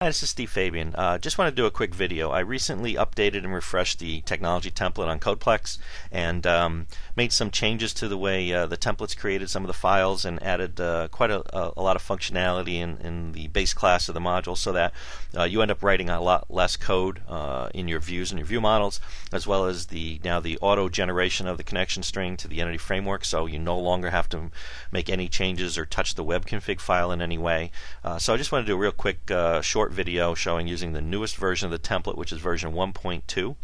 Hi, this is Steve Fabian. Just want to do a quick video. I recently updated and refreshed the technology template on CodePlex and made some changes to the way the templates created some of the files and added quite a lot of functionality in the base class of the module so that you end up writing a lot less code in your views and your view models, as well as now the auto generation of the connection string to the entity framework, so you no longer have to make any changes or touch the web config file in any way. So I just want to do a real quick short video showing using the newest version of the template, which is version 1.2,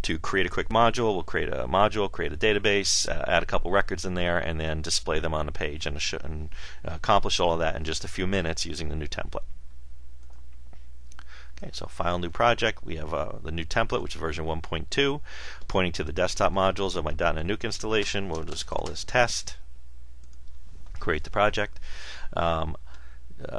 to create a quick module. We'll create a module, create a database, add a couple records in there, and then display them on the page and accomplish all of that in just a few minutes using the new template. Okay, so file, new project. We have the new template, which is version 1.2, pointing to the desktop modules of my .NETNUKE installation. We'll just call this test. Create the project.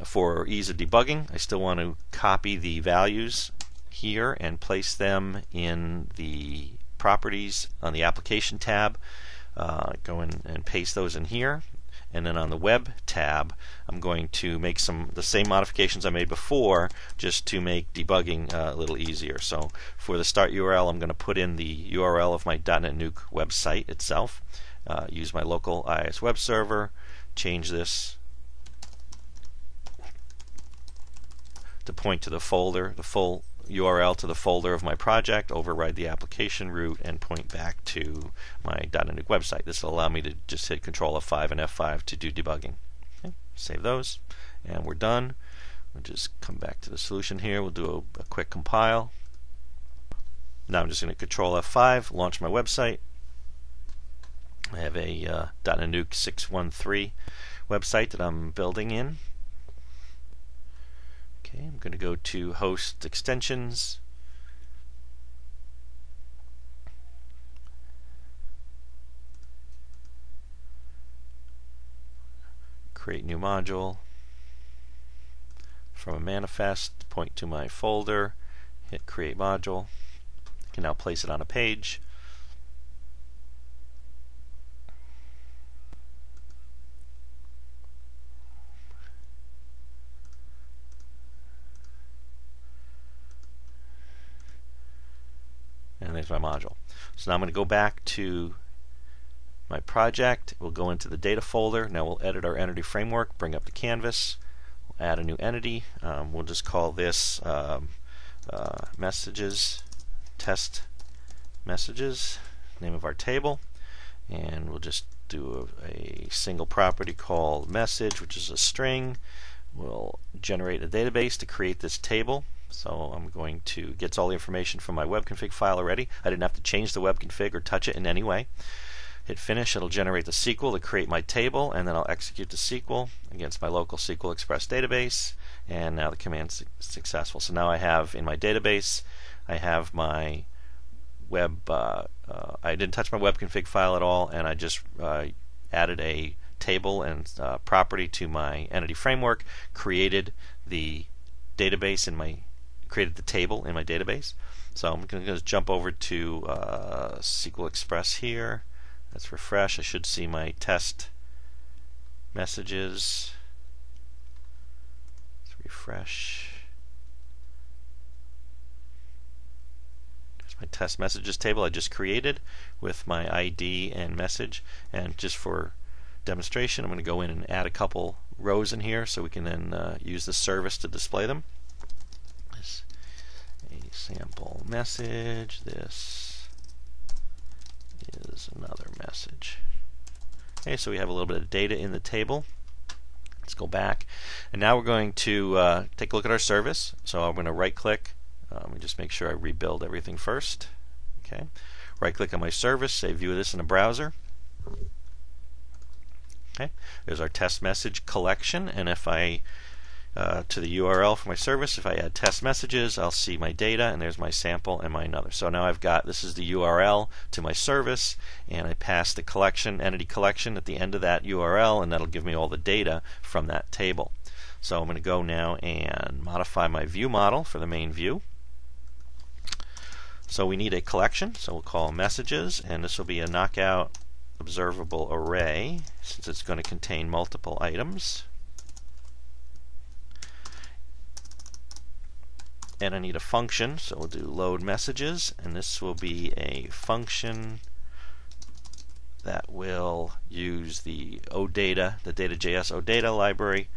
For ease of debugging, I still want to copy the values here and place them in the properties on the application tab. Go in and paste those in here, and then on the web tab I'm going to make the same modifications I made before, just to make debugging a little easier. So for the start URL, I'm going to put in the URL of my .NETNUKE website itself, use my local IIS web server, change this to point to the folder, the full URL to the folder of my project, override the application route, and point back to my .NETNUKE website. This will allow me to just hit Control F5 and F5 to do debugging. Okay. Save those, and we're done. We'll just come back to the solution here. We'll do a quick compile. Now I'm just going to Control F5, launch my website. I have a .NETNUKE 613 website that I'm building in. Okay, I'm going to go to host extensions, create new module from a manifest, point to my folder, hit create module. I can now place it on a page. And there's my module. So now I'm going to go back to my project. We'll go into the data folder. Now we'll edit our entity framework, bring up the canvas, we'll add a new entity. We'll just call this messages, test messages, name of our table. And we'll just do a single property called message, which is a string. We'll generate a database to create this table. So I'm going to get all the information from my web config file already. I didn't have to change the web config or touch it in any way. Hit finish, it'll generate the SQL to create my table, and then I'll execute the SQL against my local SQL Express database, and now the command's successful. So now I have in my database, I have my web, I didn't touch my web config file at all, and I just added a table and property to my entity framework, created the table in my database. So I'm going to just jump over to SQL Express here. Let's refresh. I should see my test messages. Let's refresh. There's my test messages table I just created with my ID and message. And just for demonstration, I'm going to go in and add a couple rows in here so we can then use the service to display them. A sample message, this is another message. Okay, so we have a little bit of data in the table. Let's go back, and now we're going to take a look at our service. So I'm going to right click, let me just make sure I rebuild everything first. Okay, right click on my service, say view this in a browser. Okay, there's our test message collection, and if I to the URL for my service, if I add test messages, I'll see my data, and there's my sample and my another. So now I've got, this is the URL to my service, and I pass the collection, entity collection, at the end of that URL, and that'll give me all the data from that table. So I'm going to go now and modify my view model for the main view. So we need a collection, so we'll call messages, and this will be a knockout observable array, since it's going to contain multiple items. and I need a function, so we'll do load messages, and this will be a function that will use the OData, the data.js OData library,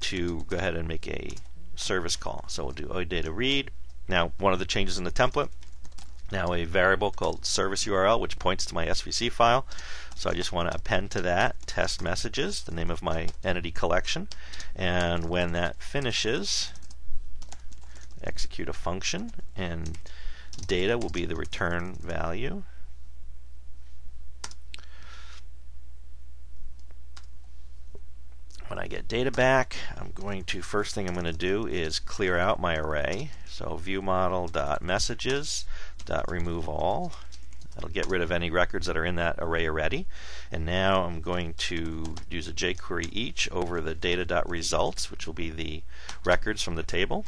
to go ahead and make a service call. So we'll do OData read. Now, one of the changes in the template, now a variable called service URL, which points to my SVC file. So I just want to append to that test messages, the name of my entity collection, and when that finishes, execute a function, and data will be the return value. When I get data back, I'm going to, first thing I'm going to do is clear out my array. So view model dot messages dot remove all. That'll get rid of any records that are in that array already. And now I'm going to use a jQuery each over the data dot results, which will be the records from the table.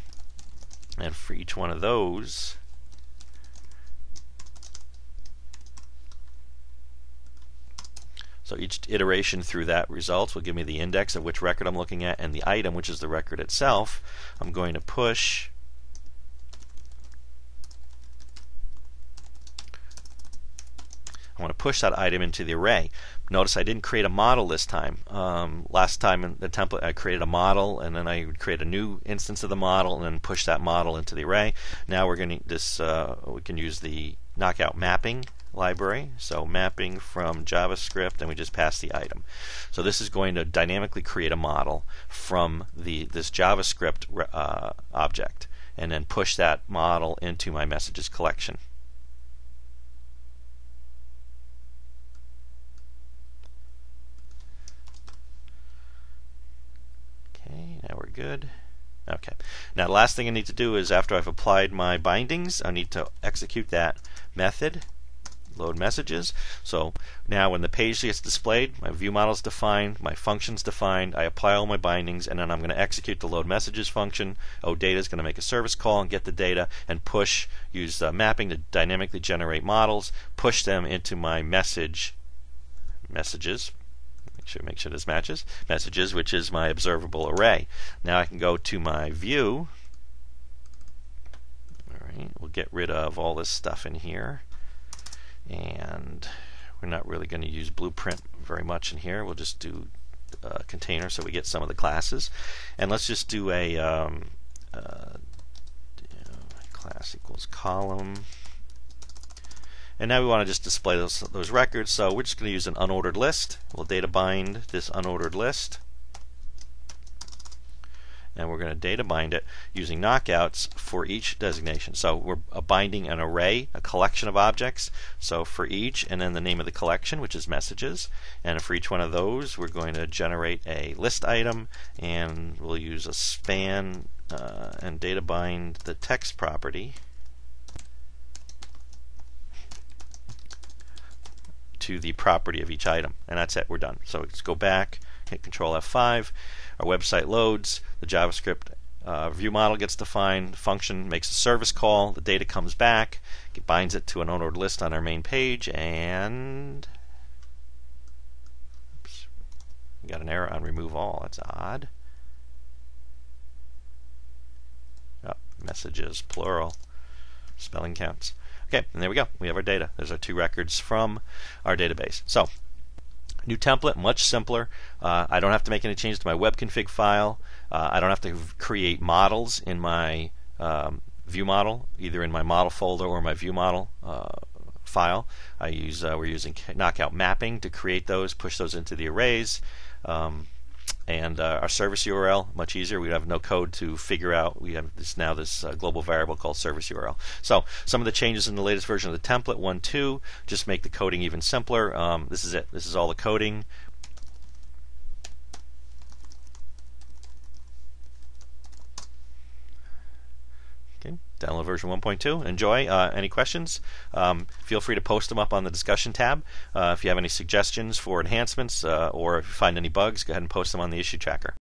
And for each one of those, so each iteration through that results will give me the index of which record I'm looking at and the item, which is the record itself. I'm going to push that item into the array. Notice I didn't create a model this time. Last time in the template I created a model, and then I would create a new instance of the model and then push that model into the array. Now we're going to we can use the knockout mapping library, so mapping from JavaScript, and we just pass the item. So this is going to dynamically create a model from this JavaScript object, and then push that model into my messages collection. Okay, now we're good. Okay, now the last thing I need to do is, after I've applied my bindings, I need to execute that method load messages. So now when the page gets displayed, my view model is defined, my function is defined, I apply all my bindings, and then I'm going to execute the load messages function. OData is going to make a service call and get the data and push, use mapping to dynamically generate models, push them into my messages. Make sure this matches messages, which is my observable array. Now I can go to my view. All right, we'll get rid of all this stuff in here. And we're not really going to use Blueprint very much in here. We'll just do container so we get some of the classes. And let's just do a class equals column. And now we want to just display those records. So we're just going to use an unordered list. We'll data bind this unordered list. And we're going to data bind it using knockouts for each designation. So we're binding an array, a collection of objects, so for each, and then the name of the collection, which is messages, and for each one of those we're going to generate a list item, and we'll use a span and data bind the text property to the property of each item, and that's it, we're done. So let's go back, hit Control F5, our website loads, the JavaScript view model gets defined, function makes a service call, the data comes back, it binds it to an unordered list on our main page, and oops, we got an error on remove all, that's odd. Oh, messages, plural, spelling counts. Okay, and there we go, we have our data. There's our two records from our database. So, new template, much simpler. I don't have to make any changes to my web config file. I don't have to create models in my view model, either in my model folder or my view model file. We're using knockout mapping to create those, push those into the arrays, and our service URL, much easier. We have no code to figure out. We have this global variable called service URL. So some of the changes in the latest version of the template 1.2 just make the coding even simpler. This is it. This is all the coding. Okay. Download version 1.2. Enjoy. Any questions? Feel free to post them up on the discussion tab. If you have any suggestions for enhancements or if you find any bugs, go ahead and post them on the issue tracker.